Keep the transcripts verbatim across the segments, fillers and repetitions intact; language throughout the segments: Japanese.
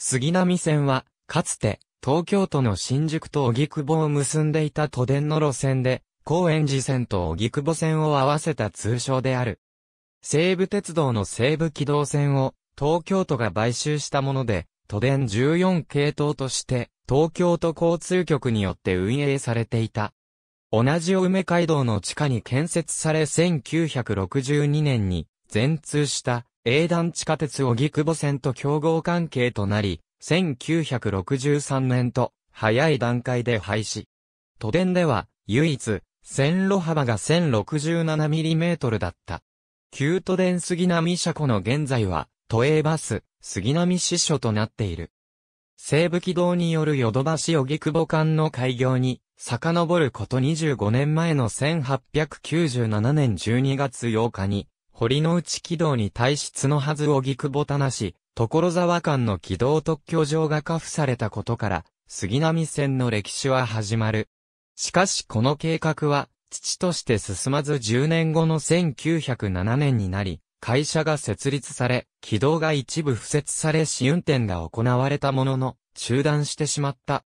杉並線は、かつて、東京都の新宿と荻窪を結んでいた都電の路線で、高円寺線と荻窪線を合わせた通称である。西武鉄道の西武軌道線を、東京都が買収したもので、都電じゅうよん系統として、東京都交通局によって運営されていた。同じ青梅街道の地下に建設されせんきゅうひゃくろくじゅうにねんに全通した営団地下鉄荻窪線と競合関係となり、せんきゅうひゃくろくじゅうさんねんと早い段階で廃止。都電では唯一線路幅が せんろくじゅうななミリメートル だった。旧都電杉並車庫の現在は都営バス杉並支所となっている。西武軌道によるヨドバシ荻窪間の開業に、遡ることにじゅうごねんまえのせんはっぴゃくきゅうじゅうななねんじゅうにがつようかに、堀之内軌道に対し角筈荻窪田無、所沢間の軌道特許状が下付されたことから、杉並線の歴史は始まる。しかしこの計画は、遅々として進まずじゅうねんごのせんきゅうひゃくななねんになり、会社が設立され、軌道が一部敷設され試運転が行われたものの、中断してしまった。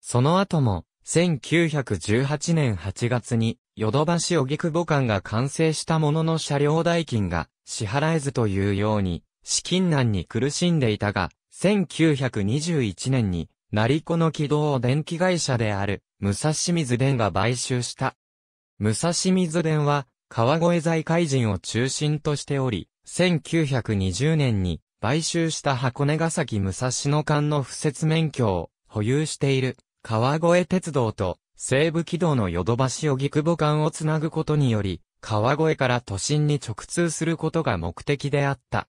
その後も、せんきゅうひゃくじゅうはちねんはちがつに、ヨドバシ荻窪間が完成したものの車両代金が支払えずというように、資金難に苦しんでいたが、せんきゅうひゃくにじゅういちねんに、成子の軌道を電気会社である、武蔵水電が買収した。武蔵水電は、川越財界人を中心としており、せんきゅうひゃくにじゅうねんに買収した箱根ヶ崎武蔵野間の敷設免許を保有している川越鉄道と西武軌道のヨドバシ荻窪間をつなぐことにより、川越から都心に直通することが目的であった。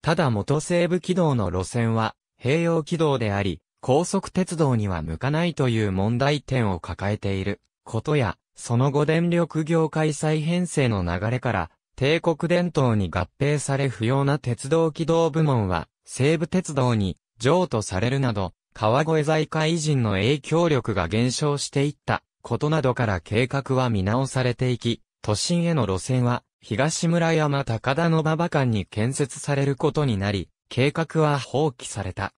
ただ元西武軌道の路線は併用軌道であり、高速鉄道には向かないという問題点を抱えていることや、その後電力業界再編成の流れから、帝国電灯に合併され不要な鉄道軌道部門は、西武鉄道に譲渡されるなど、川越財界人の影響力が減少していったことなどから計画は見直されていき、都心への路線は、東村山高田馬場間に建設されることになり、計画は放棄された。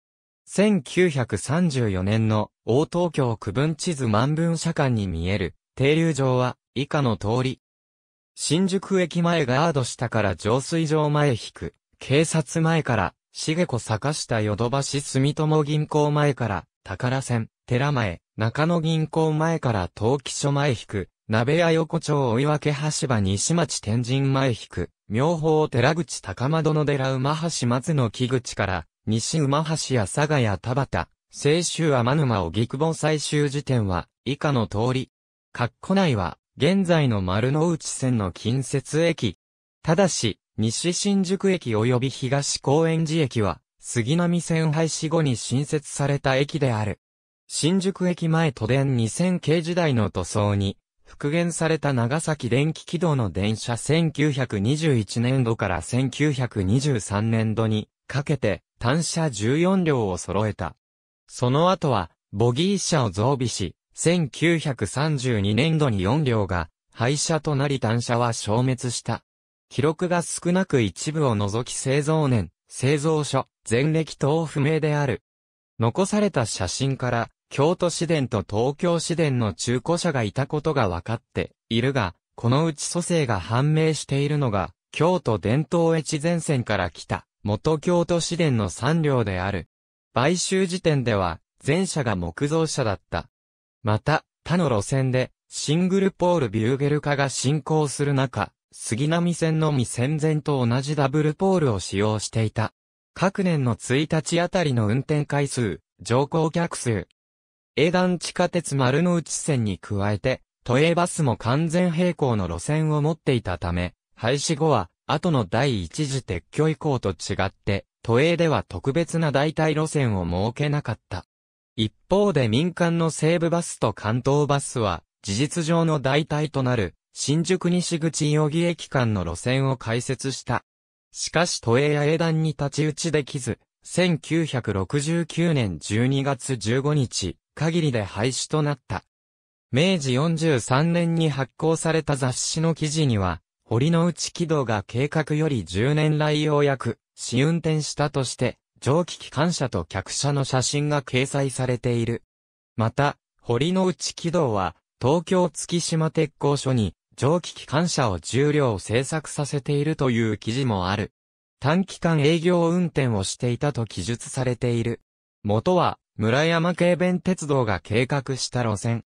せんきゅうひゃくさんじゅうよねんの大東京区分地図万分社間に見える。停留場は以下の通り。新宿駅前ガード下から浄水場前引く、警察前から、茂子坂下ヨドバシ住友銀行前から、宝線、寺前、中野銀行前から登記所前引く、鍋屋横丁追分橋場西町天神前引く、妙法寺口高円寺馬橋松の木口から、西馬橋や佐賀や田畑、西州天沼荻窪最終時点は以下の通り。括弧内は、現在の丸の内線の近接駅。ただし、西新宿駅及び東高円寺駅は、杉並線廃止後に新設された駅である。新宿駅前都電にせん系時代の塗装に、復元された長崎電気軌道の電車せんきゅうひゃくにじゅういちねんどからせんきゅうひゃくにじゅうさんねんどに、かけて、単車じゅうよんりょうを揃えた。その後は、ボギー車を増備し、せんきゅうひゃくさんじゅうにねんどによんりょうが廃車となり単車は消滅した。記録が少なく一部を除き製造年、製造所、前歴等不明である。残された写真から、京都市電と東京市電の中古車がいたことが分かっているが、このうち組成が判明しているのが、京都伝統越前線から来た、元京都市電のさんりょうである。買収時点では、前車が木造車だった。また、他の路線で、シングルポールビューゲル化が進行する中、杉並線のみ戦前と同じダブルポールを使用していた。各年のついたちあたりの運転回数、乗降客数。営団地下鉄丸の内線に加えて、都営バスも完全並行の路線を持っていたため、廃止後は、後の第一次撤去以降と違って、都営では特別な代替路線を設けなかった。一方で民間の西武バスと関東バスは、事実上の代替となる、新宿西口代々木駅間の路線を開設した。しかし都営や営団に太刀打ちできず、せんきゅうひゃくろくじゅうきゅうねんじゅうにがつじゅうごにち、限りで廃止となった。明治よんじゅうさんねんに発行された雑誌の記事には、堀之内軌道が計画よりじゅうねん来ようやく、試運転したとして、蒸気機関車と客車の写真が掲載されている。また、堀之内軌道は、東京月島鉄工所に蒸気機関車をじゅう両製作させているという記事もある。短期間営業運転をしていたと記述されている。元は、村山軽便鉄道が計画した路線。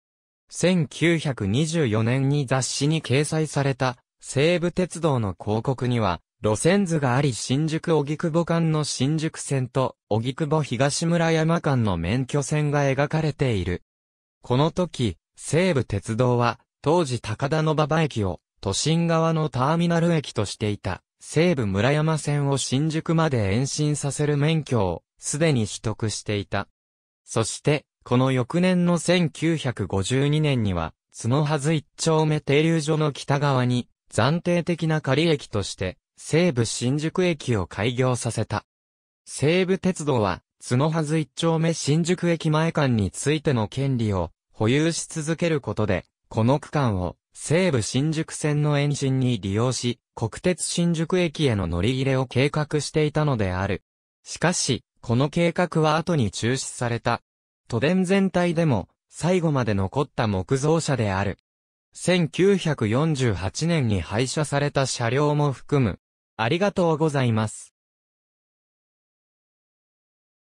せんきゅうひゃくにじゅうよねんに雑誌に掲載された、西武鉄道の広告には、路線図があり新宿荻窪間の新宿線と荻窪東村山間の免許線が描かれている。この時、西武鉄道は当時高田馬場駅を都心側のターミナル駅としていた西武村山線を新宿まで延伸させる免許をすでに取得していた。そして、この翌年のせんきゅうひゃくごじゅうにねんには、角はず一丁目停留所の北側に暫定的な仮駅として、西武新宿駅を開業させた。西武鉄道は、角はず一丁目新宿駅前間についての権利を保有し続けることで、この区間を西武新宿線の延伸に利用し、国鉄新宿駅への乗り入れを計画していたのである。しかし、この計画は後に中止された。都電全体でも最後まで残った木造車である。せんきゅうひゃくよんじゅうはちねんに廃車された車両も含む。ありがとうございます。